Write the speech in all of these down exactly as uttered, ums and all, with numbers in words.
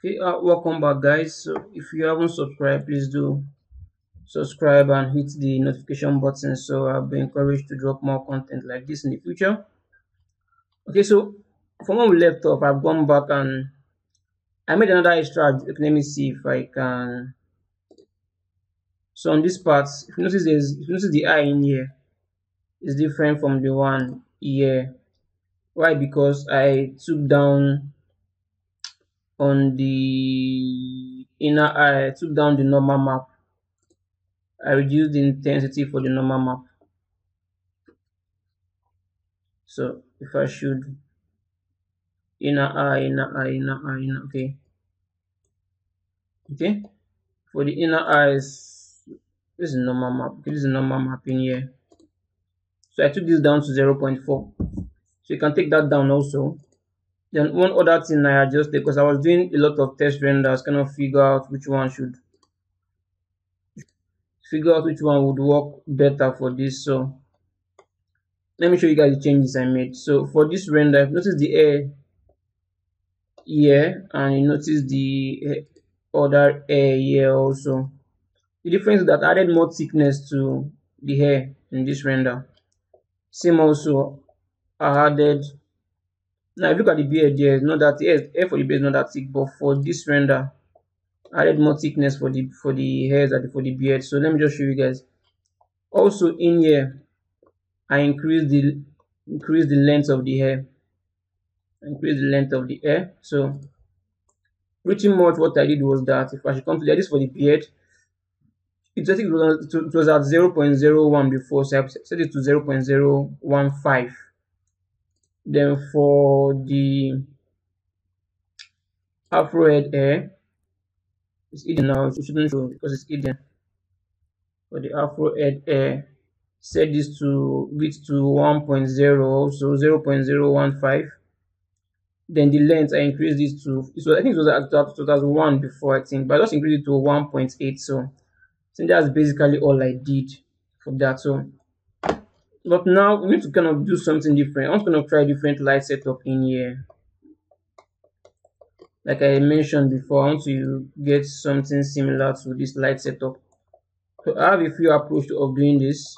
Okay, uh, welcome back, guys. So if you haven't subscribed, please do subscribe and hit the notification button so I'll be encouraged to drop more content like this in the future. Okay, so from when we left off, I've gone back and I made another extra. Let me see if I can. So on this part, if you notice, there's, if you notice the eye in here is different from the one here. Why? Because I took down on the inner eye, I took down the normal map. I reduced the intensity for the normal map. So if I should inner eye, inner eye, inner eye, inner, okay. Okay. For the inner eyes, this is a normal map. Okay, this is a normal map in here. So I took this down to zero point four. So you can take that down also. Then one other thing I adjusted, because I was doing a lot of test renders, kind of figure out which one should figure out which one would work better for this. So let me show you guys the changes I made. So for this render, if you notice the air here, and you notice the other air here also. The difference is that I added more thickness to the hair in this render. Same also, I added. Now, if you look at the beard there, it's not that the hair for the beard is not that thick, but for this render, I added more thickness for the for the hairs and for the beard. So let me just show you guys. Also in here, I increased the increase the length of the hair. Increase the length of the hair. So pretty much what I did was that if I should come to this for the beard, it, I think it was, it was at zero point zero one before, so I set it to zero point zero one five. Then for the afro head hair, it's hidden now, it shouldn't show because it's hidden. For the afro head hair, set this to width to one point zero, so zero point zero one five. Then the length, I increased this to, so I think it was at two thousand one before, I think, but I just increased it to one point eight. So I think that's basically all I did for that. So, but now we need to kind of do something different. I'm just going to try different light setup in here. Like I mentioned before, I want to get something similar to this light setup. So I have a few approaches of doing this.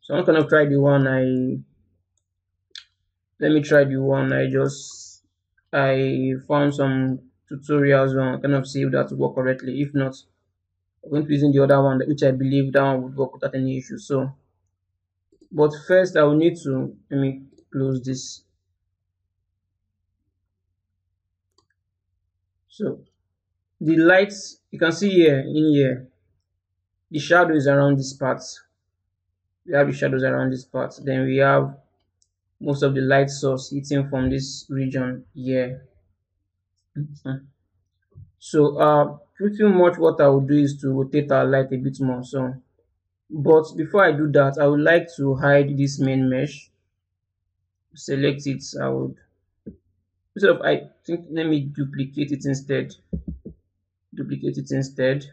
So I'm going to try the one I, let me try the one I just, I found some tutorials on, kind of see if that will work correctly. If not, I'm going to be using the other one, which I believe that one would work without any issue. So, but first I will need to, let me close this. So the lights, you can see here, in here, the shadow is around this part. We have the shadows around this part. Then we have most of the light source hitting from this region here. Mm-hmm. So uh, pretty much what I will do is to rotate our light a bit more. So, but before I do that, I would like to hide this main mesh. Select it. I would instead of I think let me duplicate it instead. Duplicate it instead.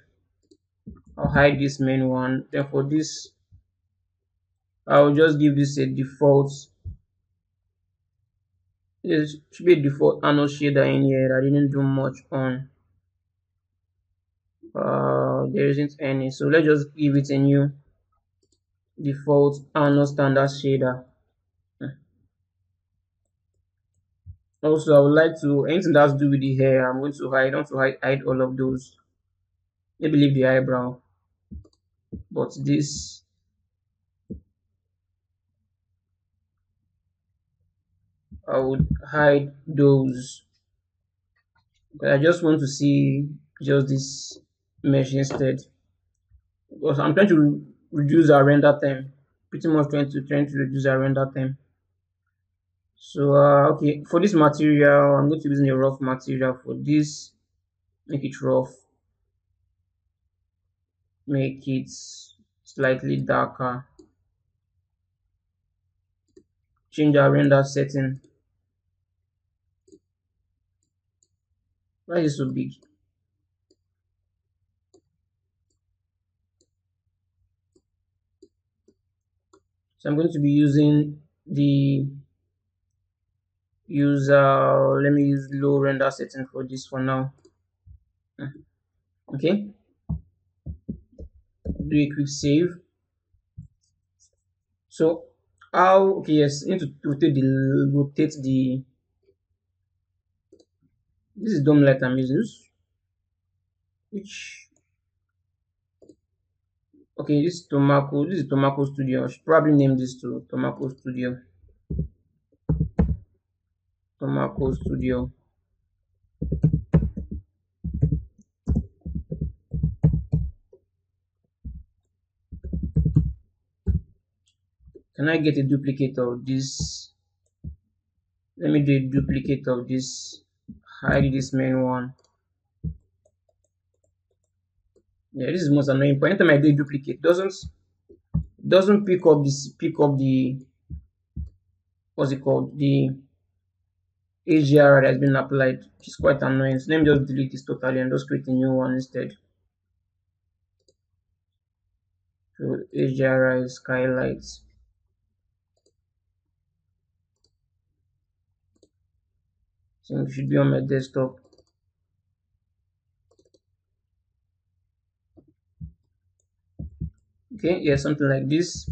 I'll hide this main one. Then for this, I'll just give this a default. There should be a default Arnold shader in here. I didn't do much on. Uh, there isn't any, so let's just give it a new default Arnold standard shader. Also, I would like to, anything that's do with the hair, I'm going to hide. I want to hide, hide all of those. Maybe leave the eyebrow, but this. I would hide those. But I just want to see just this mesh instead, because I'm trying to re reduce our render time. Pretty much trying to trying to reduce our render time. So uh, okay, for this material, I'm going to be using a rough material for this. Make it rough. Make it slightly darker. Change our render setting. Why is it so big? So I'm going to be using the user. Let me use low render setting for this for now. Okay, do a quick save. So how, okay, yes, you need to rotate the rotate the this is dome light I'm using, which okay, this is Tomoco, this is Tomoco Studio. I should probably name this to Tomoco Studio. Tomoco Studio. Can I get a duplicate of this? Let me do a duplicate of this. Hide this main one. Yeah, this is most annoying point. Anytime I do a duplicate, doesn't doesn't pick up this pick up the what's it called? The H D R I has been applied, which is quite annoying. So let me just delete this totally and just create a new one instead. So H D R I skylights. So it should be on my desktop. Okay, yeah, something like this.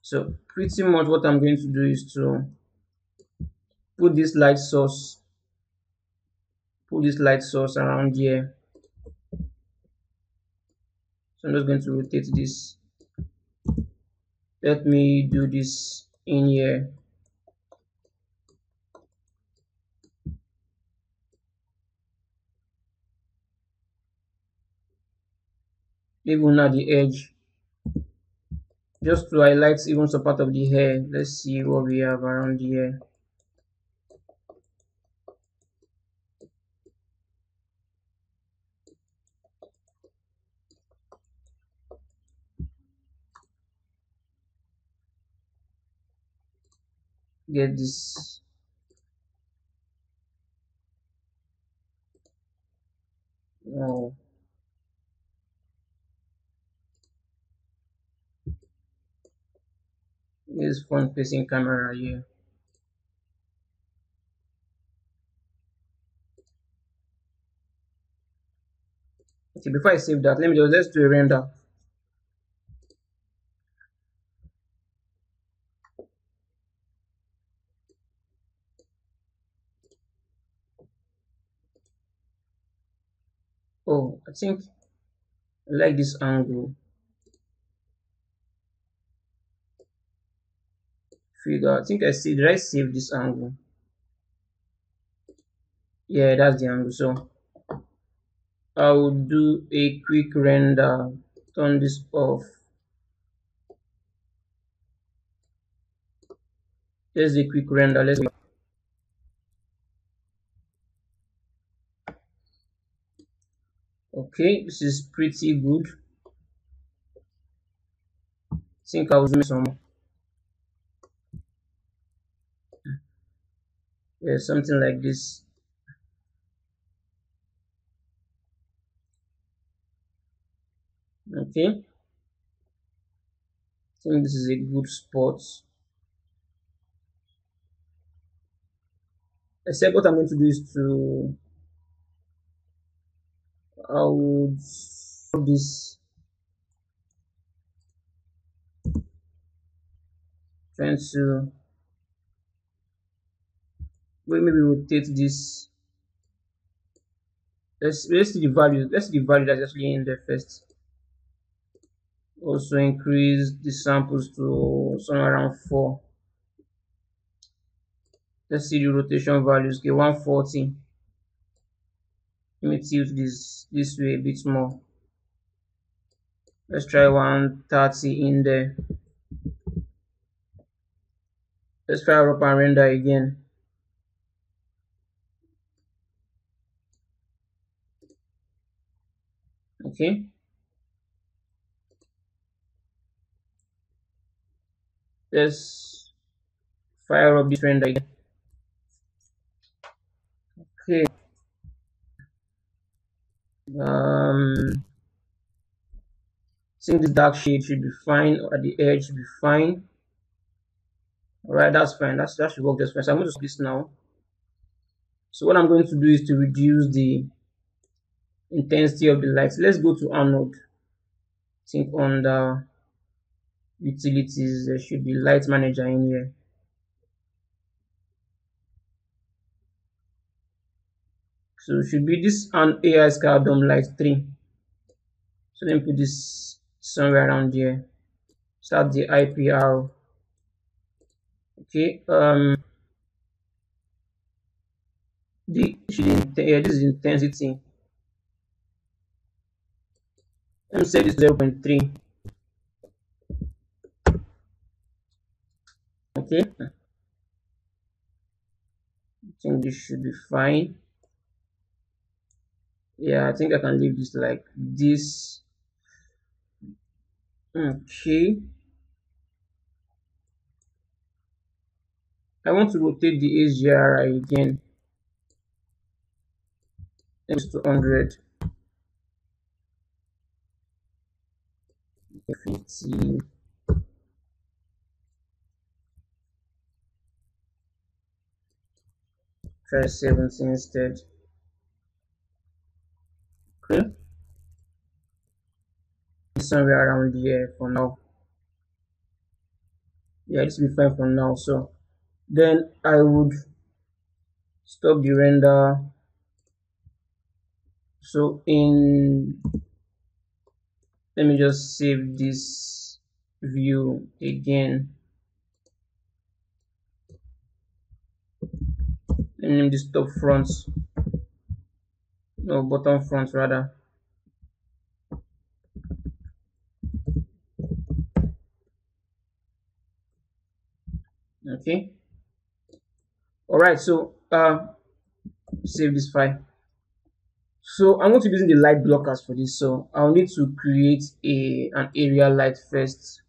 So pretty much what I'm going to do is to put this light source, put this light source around here. So I'm just going to rotate this. Let me do this in here. Even at the edge, just to highlight even some part of the hair. Let's see what we have around here. Get this. No. This front facing camera here. Okay, before I save that, let me just let's do a render. Oh, I think I like this angle. Figure. I think I see. Did I save this angle? Yeah, that's the angle. So I will do a quick render. Turn this off. Here's a quick render. Let's. Okay, this is pretty good. I think I will zoom some. Yeah, something like this. Okay, I think this is a good spot. Except what I'm going to do is to I would do this, trying to Wait, maybe rotate this. Let's let's see the value. Let's see the value that's actually in there first. Also increase the samples to somewhere around four. Let's see the rotation values. Okay, one forty. Let me tilt this this way a bit more. Let's try one thirty in there. Let's fire up and render again. Okay, let's fire up this render again. Okay, um, I think the dark shade should be fine, or the edge should be fine. All right, that's fine. That's that should work just fine. So I'm going to do this now. So what I'm going to do is to reduce the intensity of the light. Let's go to Arnold. Think on the utilities, there should be light manager in here. So it should be this and A I scar dome light three. So then put this somewhere around here. Start the I P R. Okay, um the uh, this is intensity. I'm set this zero point three. Okay, I think this should be fine. Yeah, I think I can leave this like this. Okay, I want to rotate the H D R I again. It's two hundred. fifty. Try seventy instead. Okay. Somewhere around here for now. Yeah, this will be fine for now. So then I would stop the render. So in let me just save this view again. Let me name this top front. No, bottom front rather. Okay. Alright, so uh save this file. So I'm going to be using the light blockers for this, so I'll need to create a an area light first.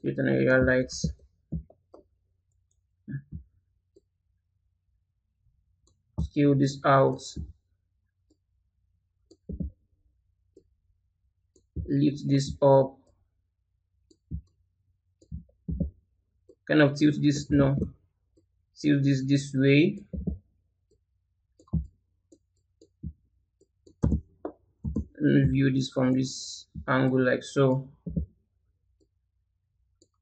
Create an area light. Scale this out. Lift this up. Kind of tilt this, no. Tilt this this way. View this from this angle like so,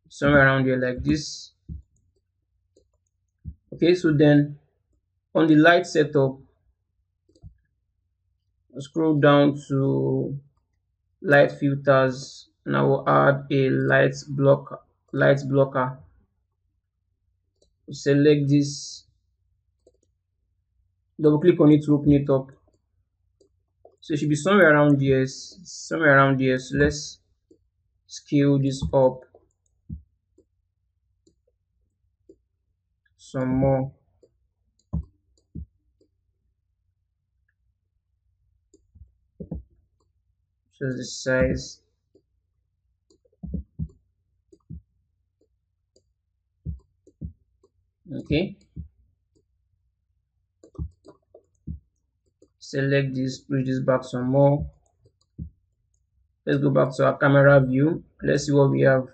somewhere around here like this. Okay, so then on the light setup, I'll scroll down to light filters and I will add a light blocker. Light blocker select this, double click on it to open it up. So it should be somewhere around here, somewhere around here. So let's scale this up some more. Choose the size. Okay. Select this, push this back some more. Let's go back to our camera view. Let's see what we have.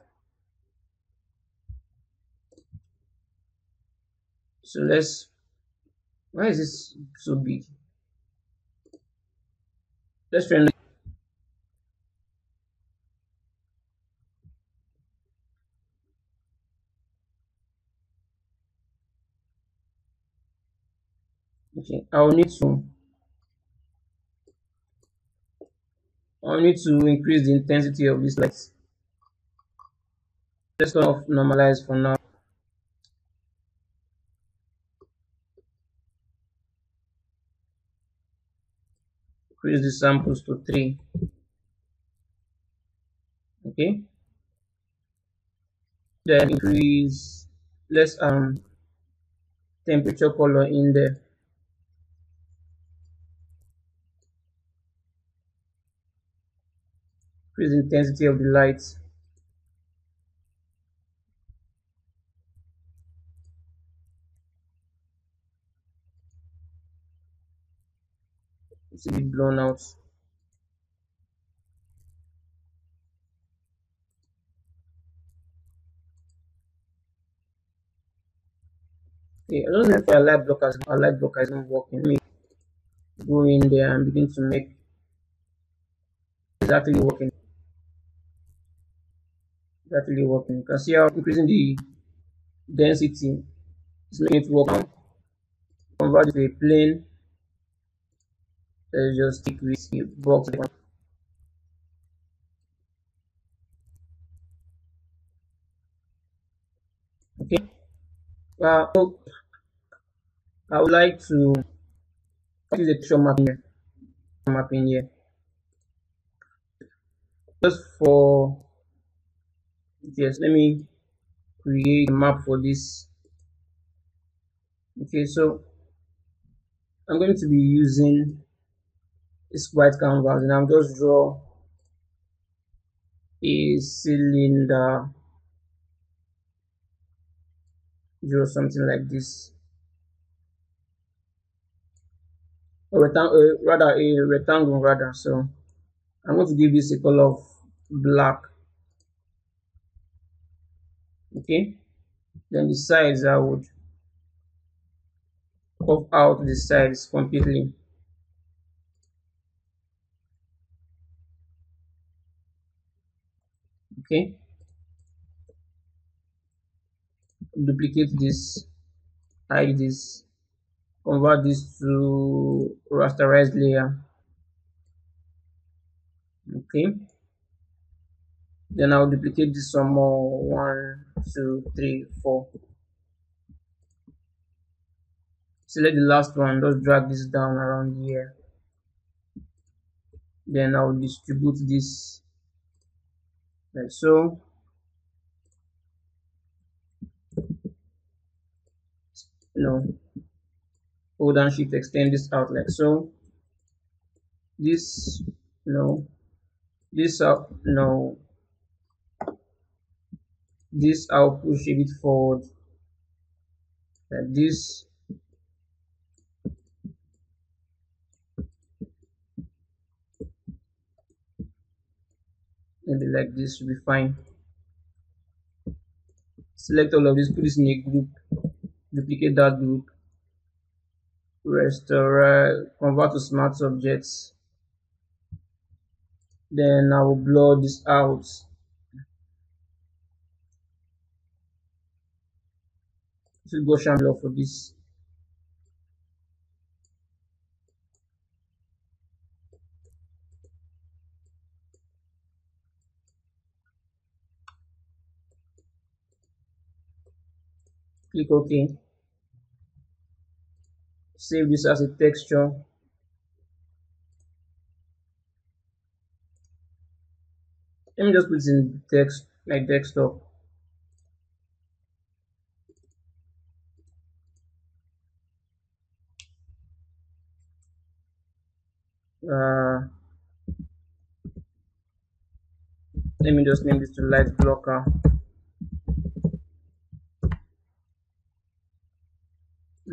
So let's, why is this so big? Let's try and okay, I'll need to I need to increase the intensity of these lights. Let's turn off normalize for now. Increase the samples to three. Okay. Then increase. Let's um temperature color in there. Increase the intensity of the lights. It's a bit blown out. Okay, I don't know if our light blocker is, our light blocker is not working. go in there and begin to make exactly working. Exactly working. You can see how increasing the density is making it work. Convert to a plane. Let's just stick with the box. Okay. Uh, so I would like to use the texture mapping here. Mapping here. Just for yes, let me create a map for this. Okay, so I'm going to be using this white canvas, and I'm just draw a cylinder. Draw something like this, a rectangle, uh, rather a rectangle, rather. So I'm going to give this a color of black. Okay, then the size I would off out the size completely. Okay, duplicate this, hide this, convert this to rasterized layer. Okay, then I'll duplicate this some more. One, two, three, four. Select the last one, just drag this down around here. Then I'll distribute this like so. No, hold down shift, extend this out like so. This no, this up no, this I'll push a bit forward like this. Maybe like this should be fine. Select all of this, put this in a group, duplicate that group, restore, convert to smart subjects. Then I will blur this out. Should go Gaussian blur for this. Click OK. Save this as a texture. Let me just put it in text, my desktop. Uh, let me just name this to light blocker.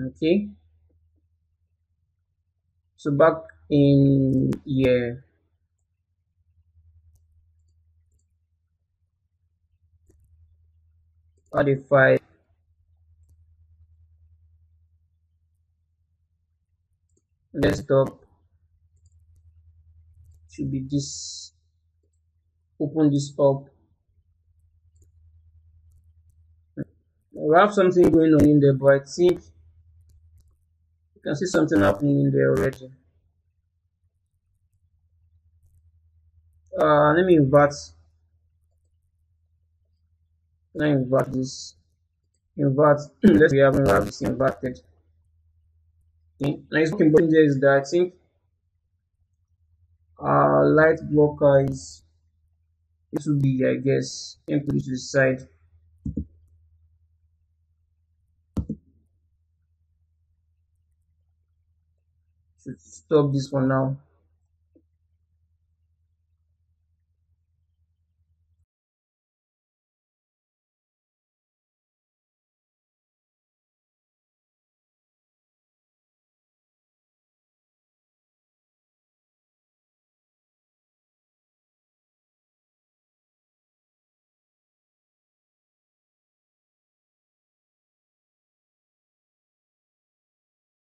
Okay, so back in here, add a file, desktop should be this, open this up. We have something going on in there, but I think you can see something happening in there already. Uh, let me invert, let me invert this, invert, let's we haven't have this inverted. Okay, nice thing about there is that I think uh, light blocker is, it will be, I guess, and put it to the side. Stop this for now.